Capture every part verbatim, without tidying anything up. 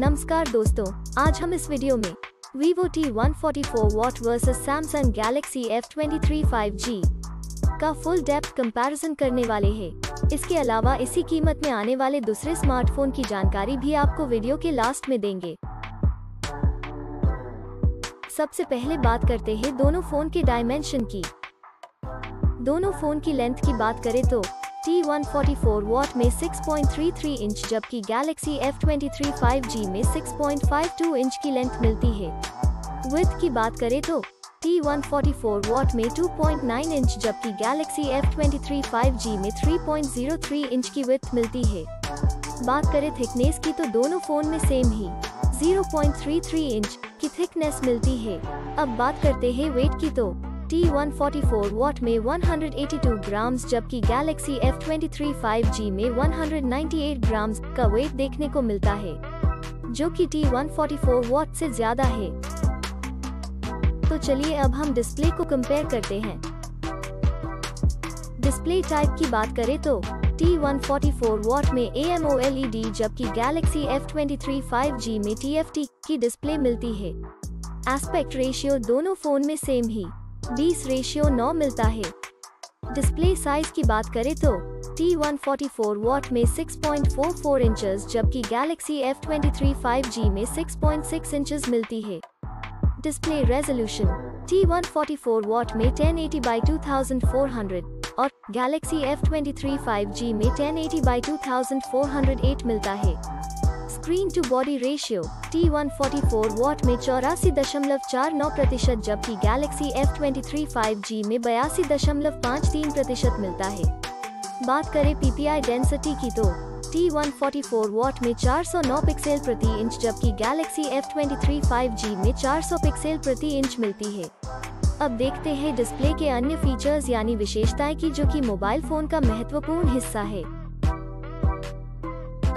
नमस्कार दोस्तों, आज हम इस वीडियो में Vivo T one forty four Watt versus Samsung Galaxy F twenty three five G का फुल डेप्थ कंपैरिजन करने वाले हैं। इसके अलावा इसी कीमत में आने वाले दूसरे स्मार्टफोन की जानकारी भी आपको वीडियो के लास्ट में देंगे। सबसे पहले बात करते हैं दोनों फोन के डायमेंशन की। दोनों फोन की लेंथ की बात करें तो T one forty four Watt में six point three three inch जबकि Galaxy F twenty three five G में six point five two inch की लेंथ मिलती है। विड्थ की बात करें तो T one forty four Watt में टू पॉइंट नाइन इंच जबकि Galaxy F twenty three five G में three point zero three inch की विड्थ मिलती है। बात करें थिकनेस की तो दोनों फोन में सेम ही zero point three three inch की थिकनेस मिलती है। अब बात करते हैं वेट की तो T one forty four Watt में one hundred eighty two grams जबकि Galaxy F twenty three five G में one hundred ninety eight grams का वेट देखने को मिलता है, जो कि T one forty four Watt से ज्यादा है। तो चलिए अब हम डिस्प्ले को कंपेयर करते हैं। डिस्प्ले टाइप की बात करें तो T one forty four Watt में AMOLED जबकि Galaxy F twenty three five G में T F T की डिस्प्ले मिलती है। एस्पेक्ट रेशियो दोनों फोन में सेम ही बीस रेशियो नौ मिलता है। डिस्प्ले साइज की बात करें तो T one forty four Watt में six point four four inches जबकि Galaxy F twenty three five G में सिक्स पॉइंट सिक्स इंचेस मिलती है। Display resolution T one forty four Watt में ten eighty by two thousand four hundred और Galaxy F twenty three five G में ten eighty by two thousand four hundred eight मिलता है। Screen to body ratio T one forty four Watt में चौरासी दशमलव चार नौ प्रतिशत जबकि Galaxy F twenty three five G में बयासी दशमलव पाँच तीन प्रतिशत मिलता है। बात करें P P I डेंसिटी की तो T one forty four Watt में चार सौ नौ पिक्सेल प्रति इंच जबकि Galaxy F twenty three five G में चार सौ पिक्सेल प्रति इंच मिलती है। अब देखते हैं डिस्प्ले के अन्य फीचर्स यानी विशेषताएं की, जो कि मोबाइल फोन का महत्वपूर्ण हिस्सा है।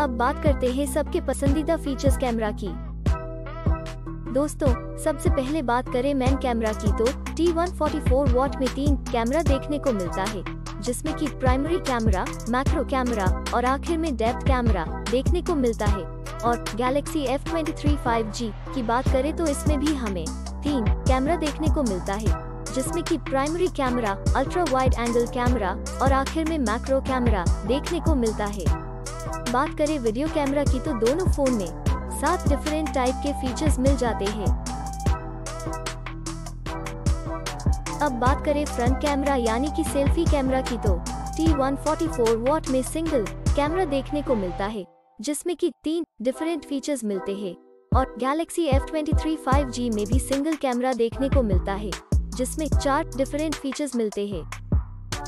अब बात करते हैं सबके पसंदीदा फीचर्स कैमरा की। दोस्तों, सबसे पहले बात करें मेन कैमरा की तो T one forty four Watt में तीन कैमरा देखने को मिलता है, जिसमें कि प्राइमरी कैमरा, मैक्रो कैमरा और आखिर में डेप्थ कैमरा देखने को मिलता है। और Galaxy F twenty three five G की बात करें तो इसमें भी हमें तीन कैमरा देखने को मिलता है, जिसमें कि primary camera, ultra wide angle camera और आखिर में मैक्रो कैमरा देखने को मिलता है। बात करें वीडियो कैमरा की तो दोनों फोन में सात डिफरेंट टाइप के फीचर्स मिल जाते हैं। अब बात करें फ्रंट कैमरा यानी कि सेल्फी कैमरा की तो T one forty four Watt में सिंगल कैमरा देखने को मिलता है, जिसमें कि तीन डिफरेंट फीचर्स मिलते हैं। और Galaxy F twenty three five G में भी सिंगल कैमरा देखने को मिलता है, जिसमें चार डिफरेंट फीचर्स मिलते हैं।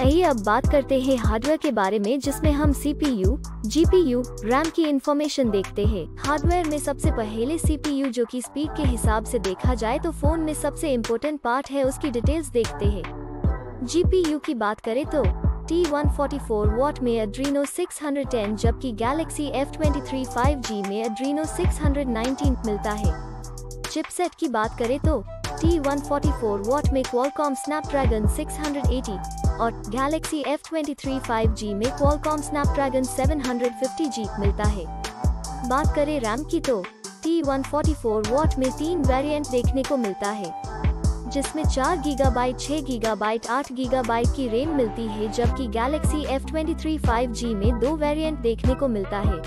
आइए अब बात करते हैं हार्डवेयर के बारे में, जिसमें हम सीपीयू, जीपीयू, रैम की इंफॉर्मेशन देखते हैं। हार्डवेयर में सबसे पहले सीपीयू, जो कि स्पीड के हिसाब से देखा जाए तो फोन में सबसे इम्पोर्टेंट पार्ट है, उसकी डिटेल्स देखते हैं। जीपीयू की बात करें तो T one forty four Watt में Adreno सिक्स हंड्रेड टेन जबकि Galaxy F twenty three five G में Adreno सिक्स नाइनटीन मिलता है। चिपसेट की बात करें तो T one forty four Watt में Qualcomm Snapdragon सिक्स एटी और Galaxy F twenty three five G में Qualcomm Snapdragon seven fifty G मिलता है। बात करें रैम की तो T one forty four Watt में तीन वेरिएंट देखने को मिलता है, जिसमें चार गीगाबाइट, छह गीगाबाइट, आठ गीगाबाइट की रैम मिलती है, जबकि Galaxy F twenty three five G में दो वेरिएंट देखने को मिलता है,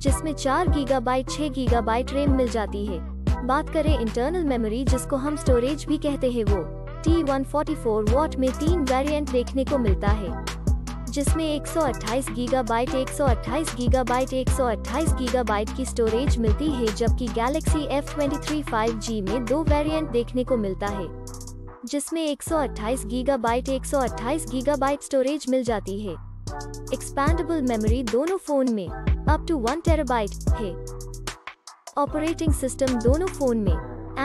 जिसमें चार गीगाबाइट, छह गीगाबाइट रैम मिल जाती है। बात करें इंटरनल मेमोरी, जिसको हम स्टोरेज भी कहते हैं, वो T one forty four Watt में तीन वेरिएंट देखने को मिलता है, जिसमें एक सौ अट्ठाईस गीगाबाइट, एक सौ अट्ठाईस गीगाबाइट, एक सौ अट्ठाईस गीगाबाइट की स्टोरेज मिलती है, जबकि Galaxy F twenty three five G में दो वेरिएंट देखने को मिलता है, जिसमें एक सौ अट्ठाईस गीगाबाइट, एक सौ अट्ठाईस गीगाबाइट स्टोरेज मिल जाती है। एक्सपेंडेबल मेमोरी दोनों फोन में अप टू वन टेराबाइट है। ऑपरेटिंग सिस्टम दोनों फोन में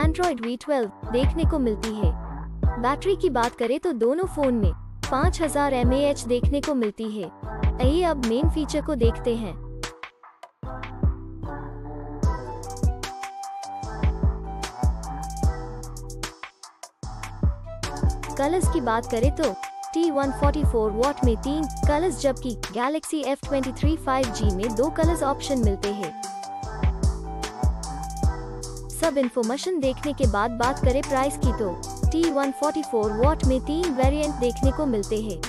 एंड्रॉयड वी ट्वेल्व देखने को मिलती है। बैटरी की बात करें तो दोनों फोन में पाँच हज़ार एम ए एच देखने को मिलती है। आइए अब मेन फीचर को देखते हैं। कलर्स की बात करें तो T one forty four Watt में तीन कलर्स जबकि Galaxy F twenty three five G में दो कलर्स ऑप्शन मिलते हैं। सब इन्फॉर्मेशन देखने के बाद बात करें प्राइस की तो T one forty four watt में तीन वेरिएंट देखने को मिलते हैं,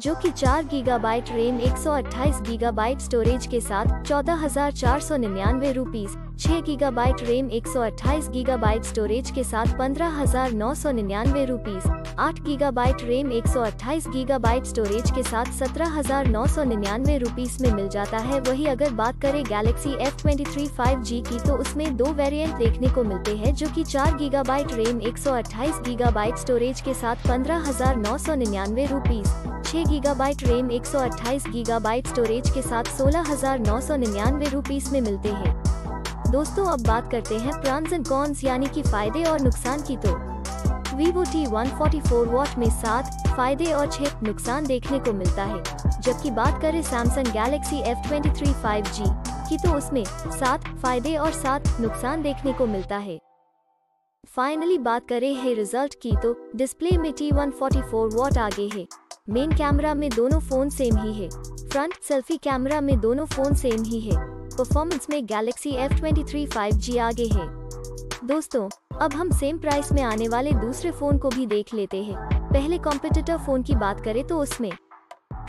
जो कि चार गीगाबाइट रैम एक सौ अट्ठाईस गीगाबाइट स्टोरेज के साथ चौदह हजार चार सौ निन्यानवे रूपीज, छह गीगाबाइट रैम एक सौ अट्ठाईस गीगाबाइट स्टोरेज के साथ पंद्रह हजार नौ सौ निन्यानवे रूपीज, आठ गीगाबाइट रैम एक सौ अट्ठाईस गीगाबाइट स्टोरेज के साथ सत्रह हजार नौ सौ निन्यानवे रूपीज में मिल जाता है। वही अगर बात करें Galaxy F twenty three five G की तो उसमें दो वेरिएंट देखने को मिलते हैं, जो कि चार गीगाबाइट रैम एक सौ अट्ठाईस गीगाबाइट स्टोरेज के साथ पंद्रह हजार नौ सौ निन्यानवे रूपीज, छह गीगाबाइट रैम एक सौ अट्ठाईस गीगाबाइट स्टोरेज के साथ सोलह हजार नौ सौ निन्यानवे रूपीज में मिलते हैं। दोस्तों अब बात करते हैं प्रॉन्स एंड कॉन्स यानी कि फायदे और नुकसान की तो Vivo T one forty four watt में सात फायदे और छह नुकसान देखने को मिलता है, जबकि बात करें Samsung Galaxy F twenty three five G की तो उसमें सात फायदे और सात नुकसान देखने को मिलता है। फाइनली बात करें है रिजल्ट की तो डिस्प्ले में T one forty four watt आगे है, मेन कैमरा में दोनों फोन सेम ही है, फ्रंट सेल्फी कैमरा में दोनों फोन सेम ही है, परफॉर्मेंस में Galaxy F twenty three five G आगे है। दोस्तों अब हम सेम प्राइस में आने वाले दूसरे फोन को भी देख लेते हैं। पहले कॉम्पिटिटर फोन की बात करें तो उसमें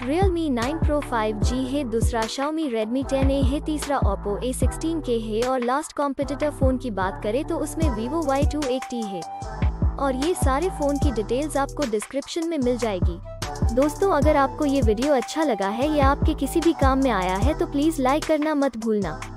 Realme nine Pro five G है, दूसरा Xiaomi Redmi टेन ए है, तीसरा Oppo A सिक्सटीन K है और लास्ट कॉम्पिटिटर फोन की बात करें तो उसमें Vivo Y twenty one T है। और ये सारे फोन की डिटेल्स आपको डिस्क्रिप्शन में मिल जाएगी। दोस्तों अगर आपको ये वीडियो अच्छा लगा है या आपके किसी भी काम में आया है तो प्लीज लाइक करना मत भूलना।